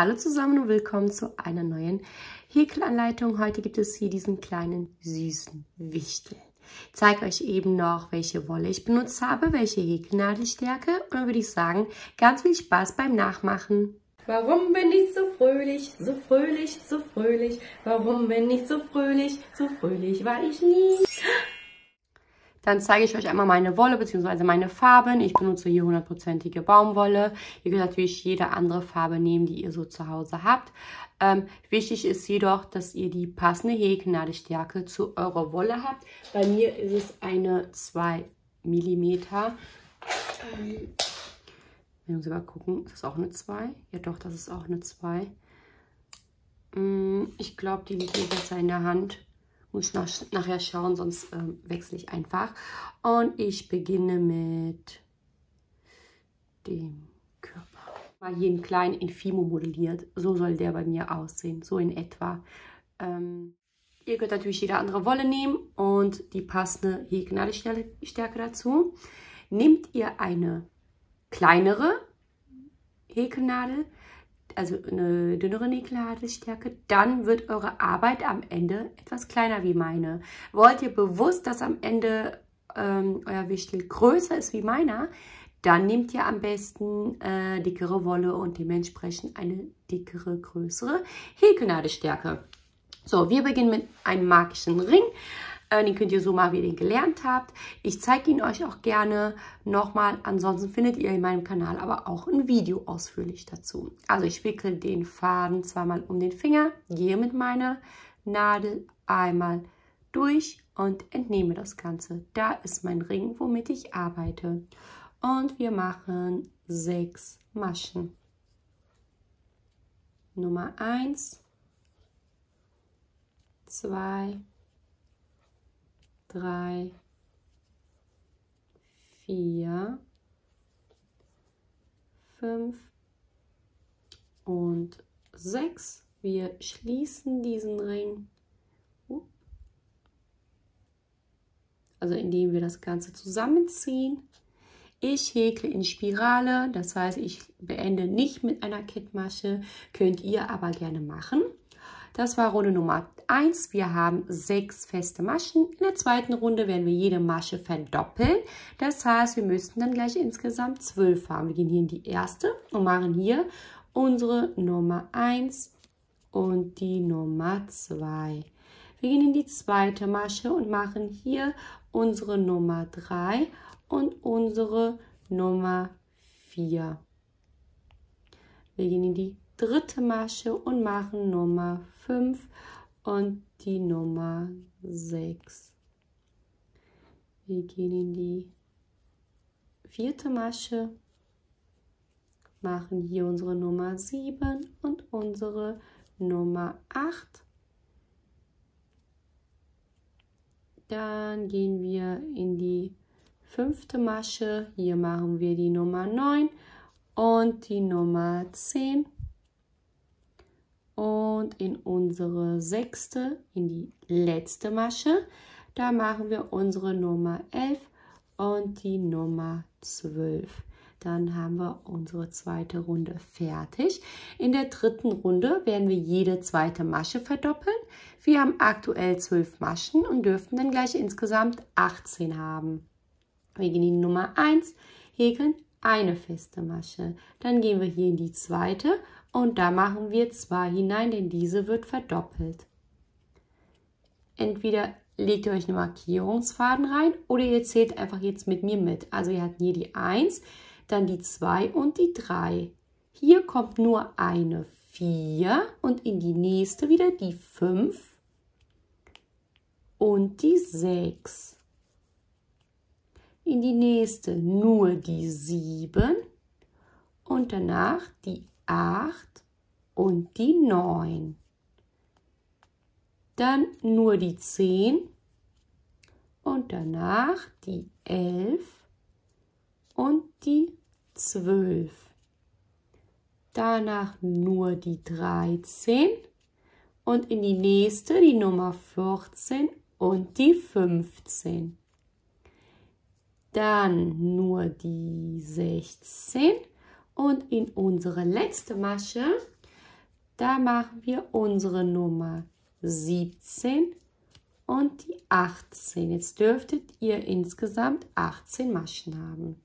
Hallo zusammen und willkommen zu einer neuen Häkelanleitung. Heute gibt es hier diesen kleinen süßen Wichtel. Ich zeige euch eben noch, welche Wolle ich benutzt habe, welche Häkelnadelstärke und dann würde ich sagen, ganz viel Spaß beim Nachmachen. Warum bin ich so fröhlich, so fröhlich, so fröhlich? Warum bin ich so fröhlich war ich nie? Dann zeige ich euch einmal meine Wolle bzw. meine Farben. Ich benutze hier 100%ige Baumwolle. Ihr könnt natürlich jede andere Farbe nehmen, die ihr so zu Hause habt. Wichtig ist jedoch, dass ihr die passende Häkelnadelstärke zu eurer Wolle habt. Bei mir ist es eine 2 mm. Wir müssen mal gucken, ist das auch eine 2? Ja doch, das ist auch eine 2. Ich glaube, die liegt mir besser in der Hand. Muss ich nachher schauen, sonst wechsle ich einfach. Und ich beginne mit dem Körper. Mal hier einen kleinen Infimo modelliert. So soll der bei mir aussehen, so in etwa. Ihr könnt natürlich jede andere Wolle nehmen und die passende Häkelnadelstärke dazu. Nehmt ihr eine kleinere Häkelnadel, also eine dünnere Häkelnadelstärke, dann wird eure Arbeit am Ende etwas kleiner wie meine. Wollt ihr bewusst, dass am Ende euer Wichtel größer ist wie meiner, dann nehmt ihr am besten dickere Wolle und dementsprechend eine dickere, größere Häkelnadelstärke. So, wir beginnen mit einem magischen Ring. Den könnt ihr so machen, wie ihr den gelernt habt. Ich zeige ihn euch auch gerne nochmal. Ansonsten findet ihr in meinem Kanal aber auch ein Video ausführlich dazu. Also ich wickel den Faden zweimal um den Finger, gehe mit meiner Nadel einmal durch und entnehme das Ganze. Da ist mein Ring, womit ich arbeite. Und wir machen 6 Maschen. Nummer 1, 2, 3, 4, 5 und 6. Wir schließen diesen Ring, also indem wir das Ganze zusammenziehen. Ich häkle in Spirale, das heißt, ich beende nicht mit einer Kettmasche, könnt ihr aber gerne machen. Das war Runde Nummer 1. Wir haben 6 feste Maschen. In der zweiten Runde werden wir jede Masche verdoppeln. Das heißt, wir müssten dann gleich insgesamt 12 haben. Wir gehen hier in die erste und machen hier unsere Nummer 1 und die Nummer 2. Wir gehen in die zweite Masche und machen hier unsere Nummer 3 und unsere Nummer 4. Wir gehen in die dritte Masche und machen Nummer 5 und die Nummer 6. Wir gehen in die vierte Masche, machen hier unsere Nummer 7 und unsere Nummer 8. Dann gehen wir in die fünfte Masche, hier machen wir die Nummer 9 und die Nummer 10. Und in unsere sechste, in die letzte Masche, da machen wir unsere Nummer 11 und die Nummer 12. Dann haben wir unsere zweite Runde fertig. In der dritten Runde werden wir jede zweite Masche verdoppeln. Wir haben aktuell 12 Maschen und dürften dann gleich insgesamt 18 haben. Wir gehen in die Nummer 1, häkeln eine feste Masche. Dann gehen wir hier in die zweite und da machen wir 2 hinein, denn diese wird verdoppelt. Entweder legt ihr euch einen Markierungsfaden rein oder ihr zählt einfach jetzt mit mir mit. Also ihr habt hier die 1, dann die 2 und die 3. Hier kommt nur eine 4 und in die nächste wieder die 5 und die 6. In die nächste nur die 7 und danach die 8 und die 9. Dann nur die 10 und danach die 11 und die 12. Danach nur die 13 und in die nächste die Nummer 14 und die 15. Dann nur die 16 und in unsere letzte Masche Da machen wir unsere Nummer 17 und die 18. Jetzt dürftet ihr insgesamt 18 Maschen haben.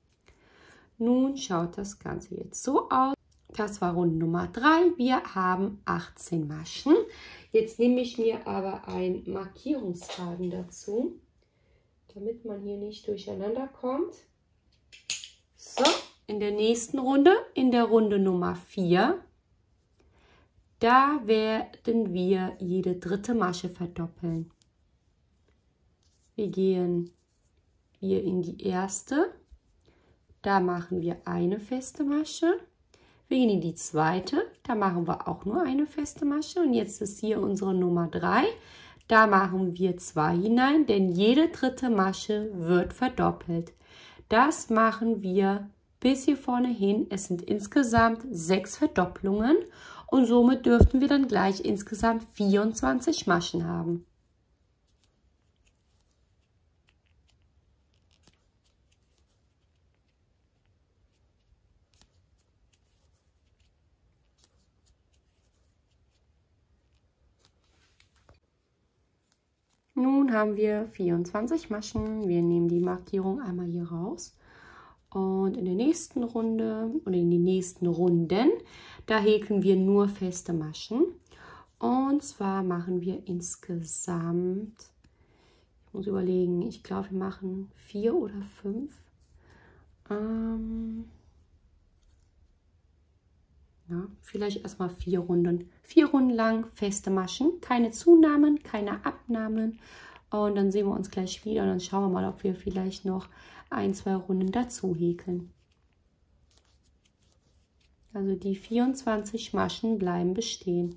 Nun schaut das Ganze jetzt so aus. Das war Runde Nummer 3. Wir haben 18 Maschen. Jetzt nehme ich mir aber einen Markierungsfaden dazu, damit man hier nicht durcheinander kommt. So, in der nächsten Runde, in der Runde Nummer 4, da werden wir jede dritte Masche verdoppeln. Wir gehen hier in die erste, da machen wir eine feste Masche. Wir gehen in die zweite, da machen wir auch nur eine feste Masche. Und jetzt ist hier unsere Nummer 3. Da machen wir 2 hinein, denn jede dritte Masche wird verdoppelt. Das machen wir bis hier vorne hin. Es sind insgesamt 6 Verdopplungen und somit dürften wir dann gleich insgesamt 24 Maschen haben. Nun haben wir 24 Maschen. Wir nehmen die Markierung einmal hier raus. Und in der nächsten Runde oder in den nächsten Runden, da häkeln wir nur feste Maschen. Und zwar machen wir insgesamt, ich muss überlegen, ich glaube, wir machen 4 oder 5. Ja, vielleicht erstmal 4 Runden. 4 Runden lang feste Maschen, keine Zunahmen, keine Abnahmen. Und dann sehen wir uns gleich wieder und dann schauen wir mal, ob wir vielleicht noch 1, 2 Runden dazu häkeln. Also die 24 Maschen bleiben bestehen.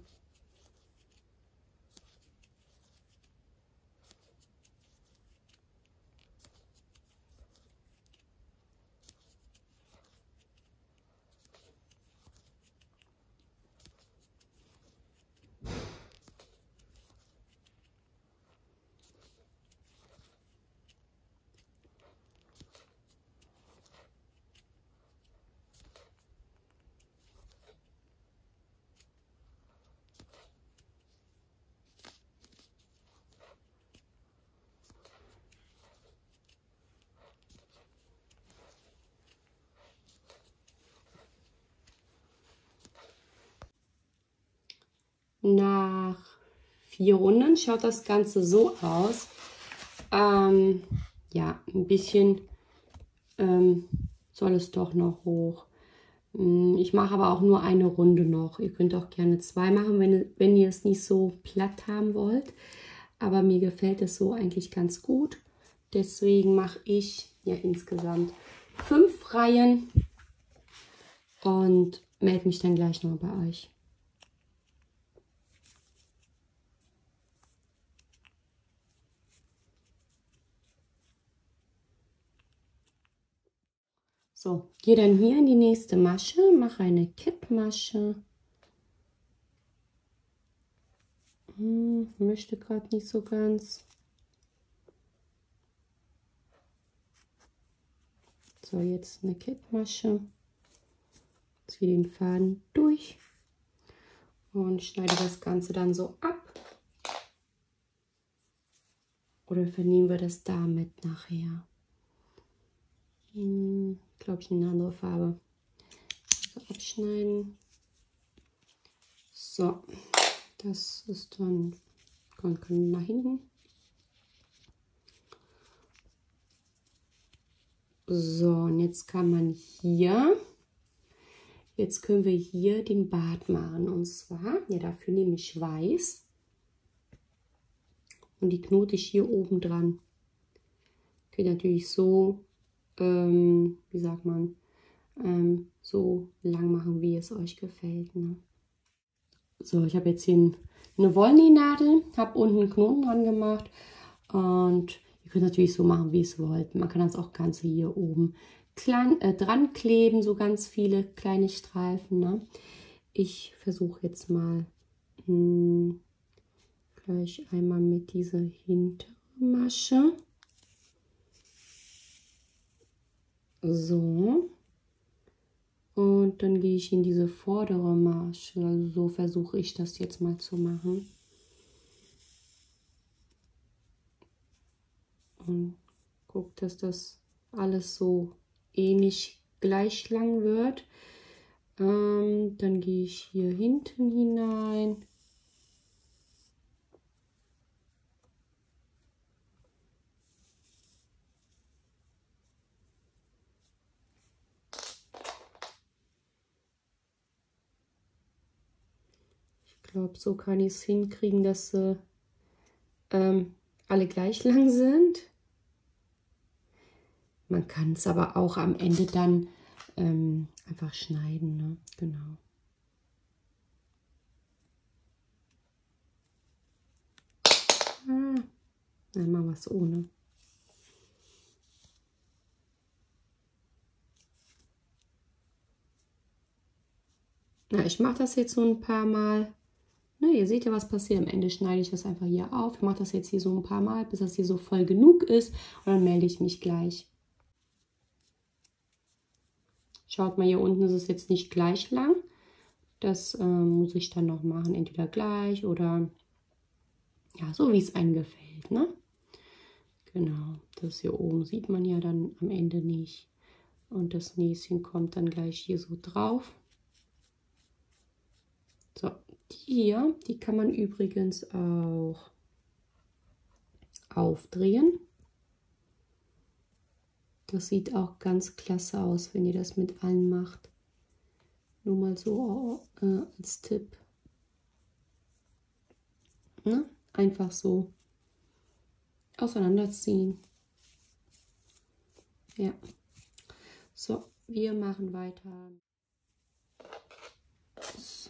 Nach 4 Runden schaut das Ganze so aus. Ja, ein bisschen soll es doch noch hoch. Ich mache aber auch nur eine Runde noch. Ihr könnt auch gerne 2 machen, wenn ihr es nicht so platt haben wollt. Aber mir gefällt es so eigentlich ganz gut. Deswegen mache ich ja insgesamt 5 Reihen und melde mich dann gleich noch bei euch. So, gehe dann hier in die nächste Masche, mache eine Kettmasche. Möchte gerade nicht so ganz. So, jetzt eine Kettmasche. Ziehe den Faden durch und schneide das Ganze dann so ab. Oder vernehmen wir das damit nachher? Glaube ich, eine andere Farbe. Also abschneiden. So, das ist dann, können wir nach hinten. So, und jetzt kann man hier, jetzt können wir hier den Bart machen. Und zwar, ja, dafür nehme ich weiß. Und die knote ich hier oben dran. Geht natürlich so, wie sagt man, so lang machen, wie es euch gefällt. Ne? So, ich habe jetzt hier eine Wollnähnadel, habe unten einen Knoten dran gemacht und ihr könnt natürlich so machen, wie es wollt. Man kann das auch Ganze hier oben dran kleben, so ganz viele kleine Streifen. Ne? Ich versuche jetzt mal gleich einmal mit dieser hinteren Masche. So, Und dann gehe ich in diese vordere Marche. Also so versuche ich das jetzt mal zu machen. Und guck, dass das alles so ähnlich gleich lang wird. Dann gehe ich hier hinten hinein. Ich glaube, so kann ich es hinkriegen, dass sie alle gleich lang sind. Man kann es aber auch am Ende dann einfach schneiden, ne? Genau. Ah, dann machen wir es ohne. Na, ich mache das jetzt so ein paar Mal. Ne, ihr seht ja, was passiert. Am Ende schneide ich das einfach hier auf. Ich mache das jetzt hier so ein paar Mal, bis das hier so voll genug ist. Und dann melde ich mich gleich. Schaut mal, hier unten ist es jetzt nicht gleich lang. Das muss ich dann noch machen, entweder gleich oder ja, so wie es einem gefällt, ne? Genau, das hier oben sieht man ja dann am Ende nicht. Und das Näschen kommt dann gleich hier so drauf. So, die hier, die kann man übrigens auch aufdrehen. Das sieht auch ganz klasse aus, wenn ihr das mit allen macht. Nur mal so als Tipp. Ne? Einfach so auseinanderziehen. Ja. So, wir machen weiter. So.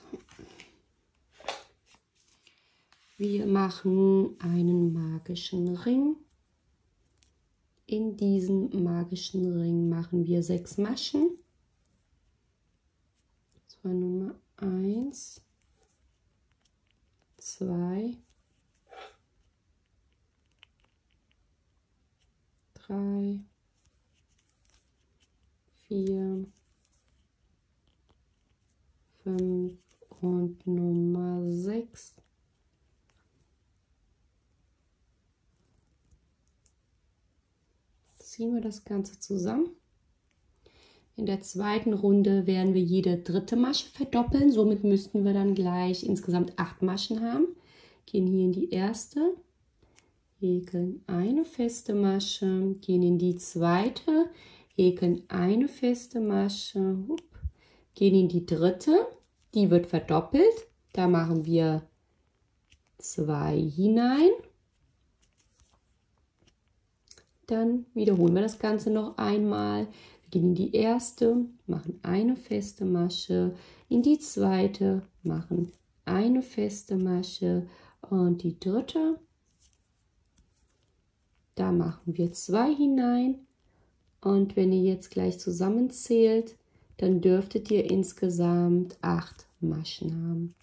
Wir machen einen magischen Ring. In diesen magischen Ring machen wir 6 Maschen. Das war Nummer 1, 2, 3, 4, 5 und Nummer 6. Ziehen wir das Ganze zusammen. In der zweiten Runde werden wir jede dritte Masche verdoppeln. Somit müssten wir dann gleich insgesamt 8 Maschen haben. Gehen hier in die erste, häkeln eine feste Masche, gehen in die zweite, häkeln eine feste Masche, gehen in die dritte, die wird verdoppelt. Da machen wir 2 hinein. Dann wiederholen wir das Ganze noch einmal. Wir gehen in die erste, machen eine feste Masche, in die zweite, machen eine feste Masche und die dritte. Da machen wir 2 hinein. Und wenn ihr jetzt gleich zusammenzählt, dann dürftet ihr insgesamt 8 Maschen haben.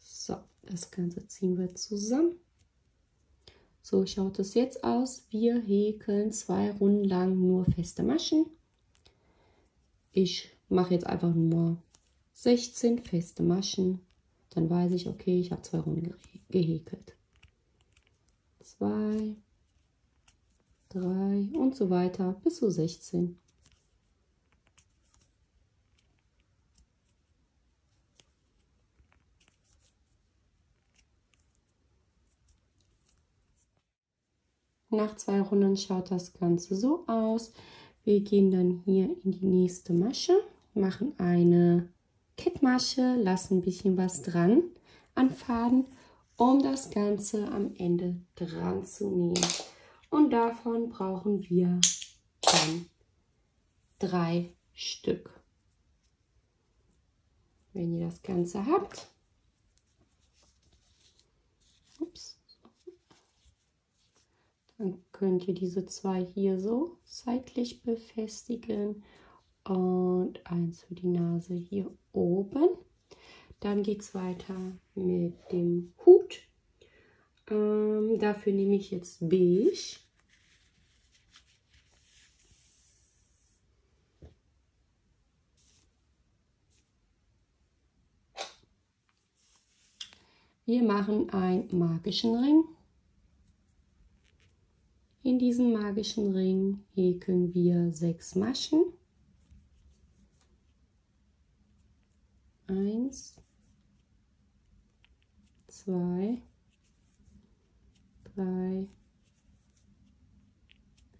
So, das Ganze ziehen wir zusammen. So schaut es jetzt aus. Wir häkeln 2 Runden lang nur feste Maschen. Ich mache jetzt einfach nur 16 feste Maschen. Dann weiß ich, okay, ich habe 2 Runden gehäkelt. 2, 3 und so weiter bis zu 16. Nach 2 Runden schaut das Ganze so aus. Wir gehen dann hier in die nächste Masche, machen eine Kettmasche, lassen ein bisschen was dran an Faden, um das Ganze am Ende dran zu nähen. Und davon brauchen wir dann 3 Stück. Wenn ihr das Ganze habt. Ups. Dann könnt ihr diese 2 hier so seitlich befestigen und 1 für die Nase hier oben. Dann geht es weiter mit dem Hut. Dafür nehme ich jetzt beige. Wir machen einen magischen Ring. In diesen magischen Ring häkeln wir 6 Maschen. 1, 2, 3,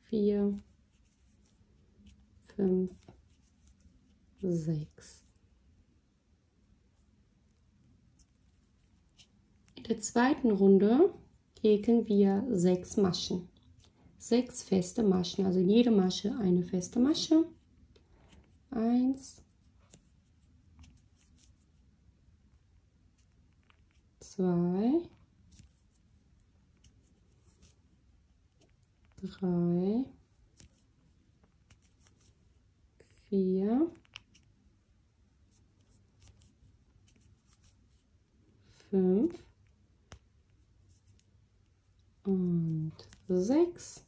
4, 5, 6. In der zweiten Runde häkeln wir 6 Maschen. 6 feste Maschen, also jede Masche eine feste Masche. 1, 2, 3, 4, 5 und 6.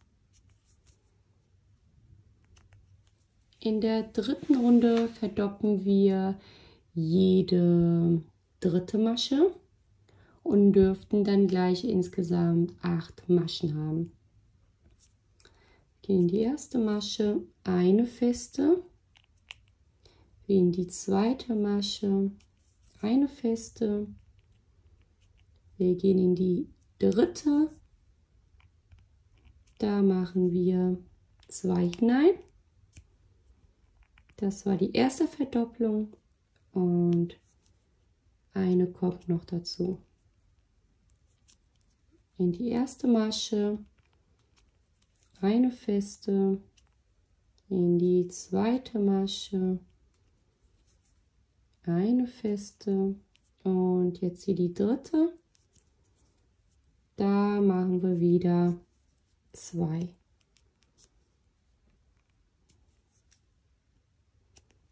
In der dritten Runde verdoppeln wir jede dritte Masche und dürften dann gleich insgesamt 8 Maschen haben. Gehen in die erste Masche eine feste, wie in die zweite Masche eine feste. Wir gehen in die dritte, da machen wir 2 hinein. Das war die erste Verdoppelung und eine kommt noch dazu. In die erste Masche eine feste, in die zweite Masche eine feste und jetzt hier die dritte. Da machen wir wieder 2.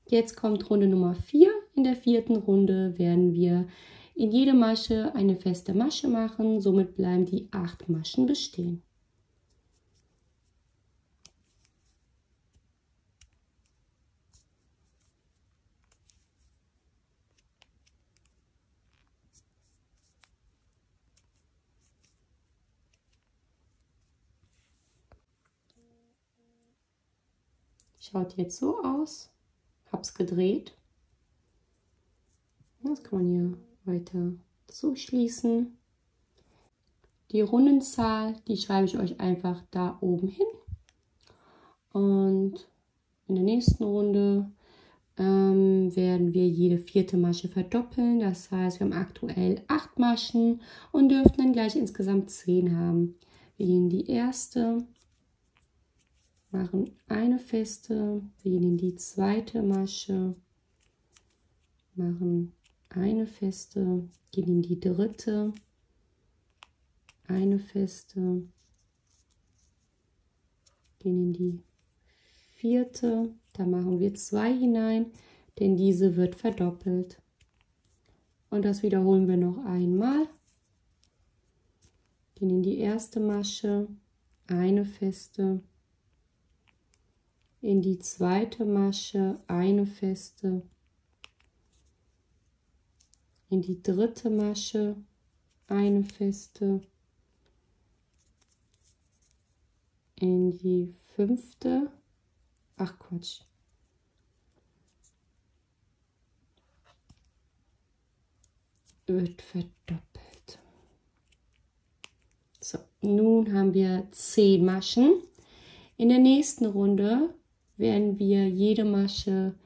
Jetzt kommt Runde Nummer 4. In der vierten Runde werden wir in jede Masche eine feste Masche machen, somit bleiben die 8 Maschen bestehen. Schaut jetzt so aus. Hab's gedreht. Das kann man hier weiter zuschließen. Die Rundenzahl, die schreibe ich euch einfach da oben hin. Und in der nächsten Runde werden wir jede vierte Masche verdoppeln. Das heißt, wir haben aktuell 8 Maschen und dürften dann gleich insgesamt 10 haben. Wir gehen in die erste, machen eine feste, wir gehen in die zweite Masche, machen eine feste, gehen in die dritte, eine feste, gehen in die vierte, da machen wir 2 hinein, denn diese wird verdoppelt. Und das wiederholen wir noch einmal. Gehen in die erste Masche, eine feste, in die zweite Masche eine feste, in die dritte Masche eine feste, in die fünfte, wird verdoppelt. So, nun haben wir 10 Maschen. In der nächsten Runde werden wir jede Masche,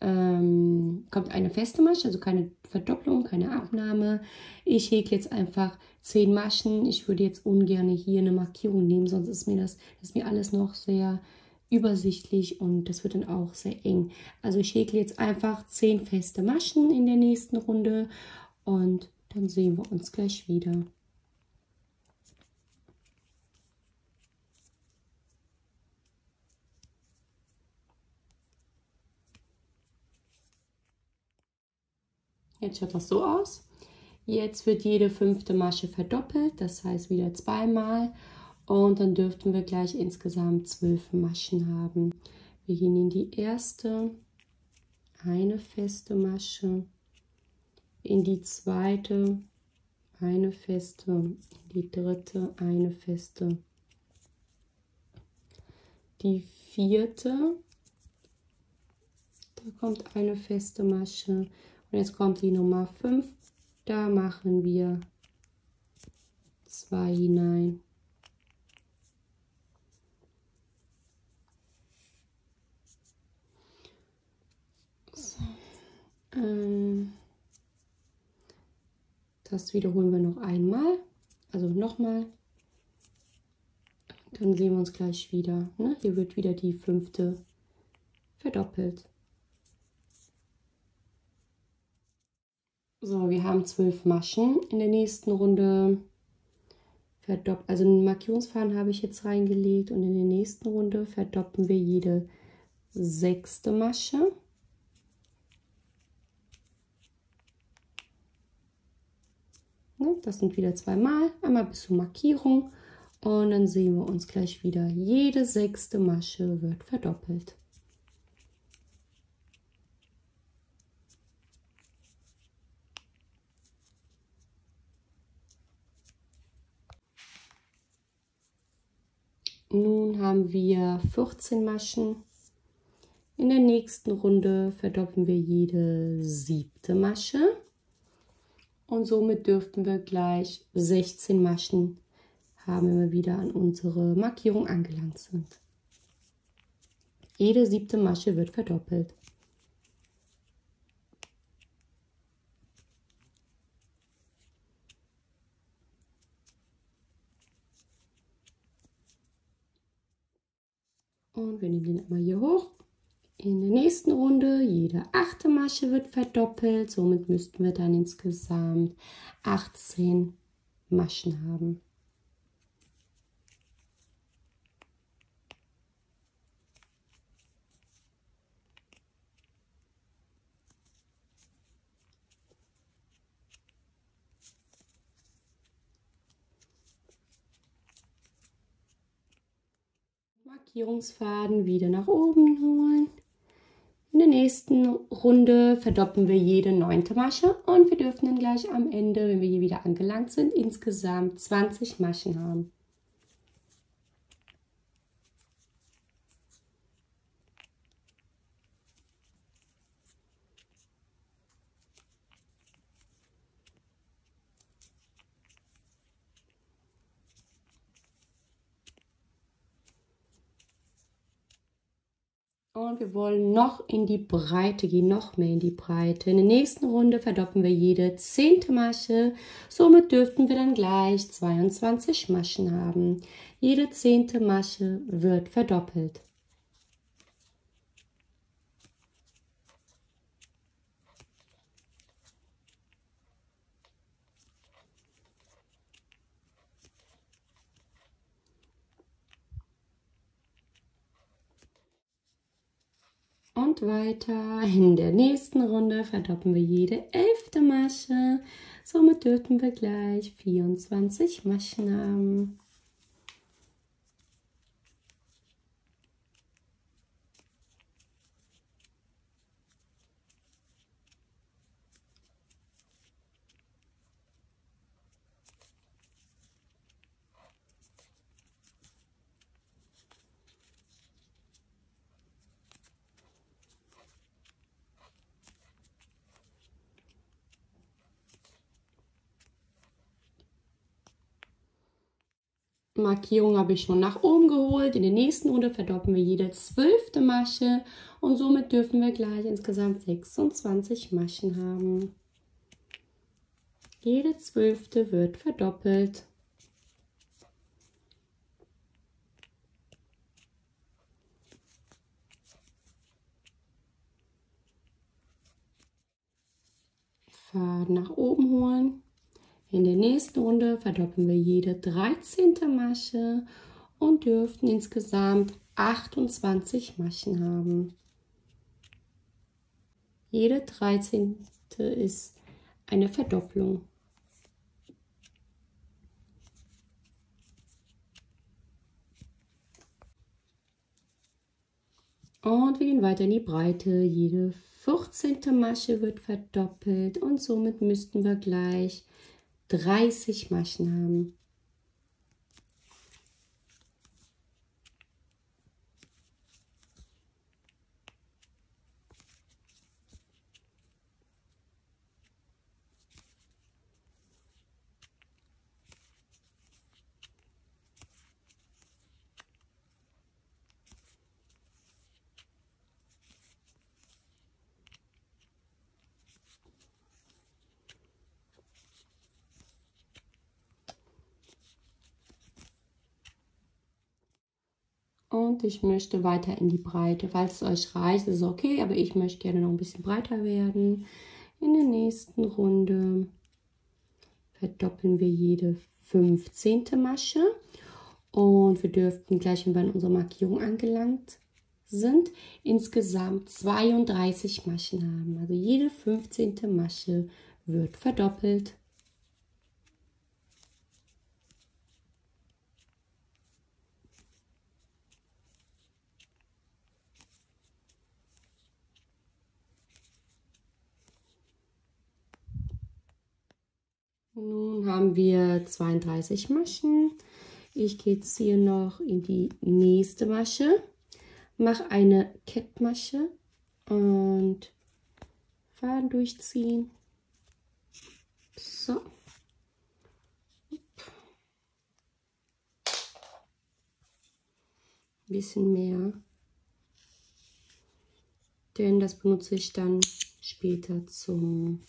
kommt eine feste Masche, also keine Verdopplung, keine Abnahme. Ich häkle jetzt einfach 10 Maschen. Ich würde jetzt ungern hier eine Markierung nehmen, sonst ist mir das alles noch sehr übersichtlich und das wird dann auch sehr eng. Also ich häkle jetzt einfach 10 feste Maschen in der nächsten Runde und dann sehen wir uns gleich wieder. Jetzt schaut das so aus. Jetzt wird jede 5. Masche verdoppelt, das heißt wieder 2-mal. Und dann dürften wir gleich insgesamt 12 Maschen haben. Wir gehen in die erste, eine feste Masche, in die zweite, eine feste, in die dritte eine feste, die vierte, da kommt eine feste Masche und jetzt kommt die Nummer 5, da machen wir 2 hinein. So. Das wiederholen wir noch einmal, also nochmal. Dann sehen wir uns gleich wieder. Ne? Hier wird wieder die 5. verdoppelt. So, wir haben 12 Maschen in der nächsten Runde verdoppelt. Also einen Markierungsfaden habe ich jetzt reingelegt und in der nächsten Runde verdoppeln wir jede 6. Masche. Das sind wieder zweimal, einmal bis zur Markierung und dann sehen wir uns gleich wieder. Jede 6. Masche wird verdoppelt. Nun haben wir 14 Maschen. In der nächsten Runde verdoppeln wir jede 7. Masche. Und somit dürften wir gleich 16 Maschen haben, wenn wir wieder an unsere Markierung angelangt sind. Jede 7. Masche wird verdoppelt. Und wir nehmen den einmal hier hoch. In der nächsten Runde, jede 8. Masche wird verdoppelt, somit müssten wir dann insgesamt 18 Maschen haben. Markierungsfaden wieder nach oben holen. In der nächsten Runde verdoppeln wir jede 9. Masche und wir dürfen dann gleich am Ende, wenn wir hier wieder angelangt sind, insgesamt 20 Maschen haben. Und wir wollen noch in die Breite gehen, noch mehr in die Breite. In der nächsten Runde verdoppeln wir jede 10. Masche. Somit dürften wir dann gleich 22 Maschen haben. Jede 10. Masche wird verdoppelt. Und weiter. In der nächsten Runde verdoppeln wir jede 11. Masche. Somit dürften wir gleich 24 Maschen haben. Markierung habe ich schon nach oben geholt. In der nächsten Runde verdoppeln wir jede 12. Masche und somit dürfen wir gleich insgesamt 26 Maschen haben. Jede 12. wird verdoppelt. Faden nach oben holen. In der nächsten Runde verdoppeln wir jede 13. Masche und dürften insgesamt 28 Maschen haben. Jede 13. ist eine Verdopplung. Und wir gehen weiter in die Breite. Jede 14. Masche wird verdoppelt und somit müssten wir gleich 30 Maschen haben. Und ich möchte weiter in die Breite, falls es euch reicht, ist okay, aber ich möchte gerne noch ein bisschen breiter werden. In der nächsten Runde verdoppeln wir jede 15. Masche und wir dürften gleich, wenn wir an unserer Markierung angelangt sind, insgesamt 32 Maschen haben. Also jede 15. Masche wird verdoppelt. Nun haben wir 32 Maschen. Ich gehe jetzt hier noch in die nächste Masche, mache eine Kettmasche und Faden durchziehen. So. Ein bisschen mehr, denn das benutze ich dann später zum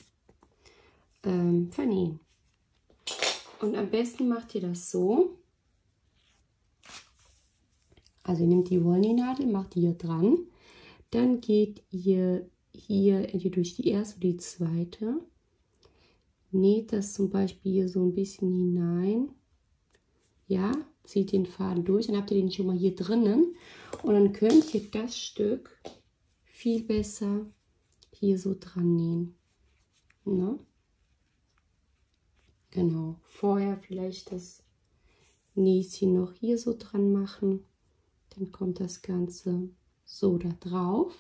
Vernähen. Und am besten macht ihr das so, also ihr nehmt die Wollnähnadel, macht die hier dran, dann geht ihr hier entweder durch die erste oder die zweite, näht das zum Beispiel hier so ein bisschen hinein, ja, zieht den Faden durch, dann habt ihr den schon mal hier drinnen und dann könnt ihr das Stück viel besser hier so dran nähen. Ne? Genau, vorher vielleicht das Näschen noch hier so dran machen, dann kommt das Ganze so da drauf.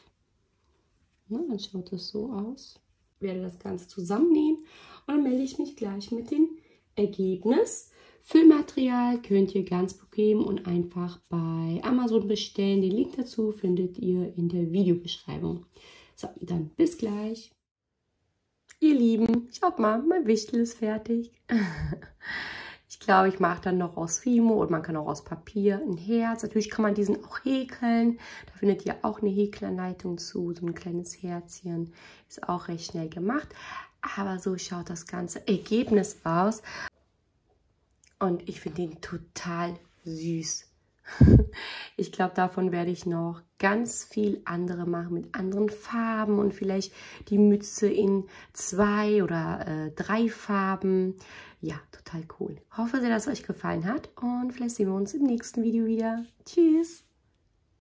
Na, dann schaut das so aus. Ich werde das Ganze zusammennehmen und dann melde ich mich gleich mit dem Ergebnis. Füllmaterial könnt ihr ganz bequem und einfach bei Amazon bestellen. Den Link dazu findet ihr in der Videobeschreibung. So, dann bis gleich. Ihr Lieben, schaut mal, mein Wichtel ist fertig. Ich glaube, ich mache dann noch aus Fimo und man kann auch aus Papier ein Herz. Natürlich kann man diesen auch häkeln. Da findet ihr auch eine Häkelanleitung zu. So ein kleines Herzchen ist auch recht schnell gemacht. Aber so schaut das ganze Ergebnis aus. Und ich finde den total süß. Ich glaube, davon werde ich noch ganz viel andere machen mit anderen Farben und vielleicht die Mütze in 2 oder 3 Farben. Ja, total cool. Hoffe sehr, dass es euch gefallen hat und vielleicht sehen wir uns im nächsten Video wieder. Tschüss!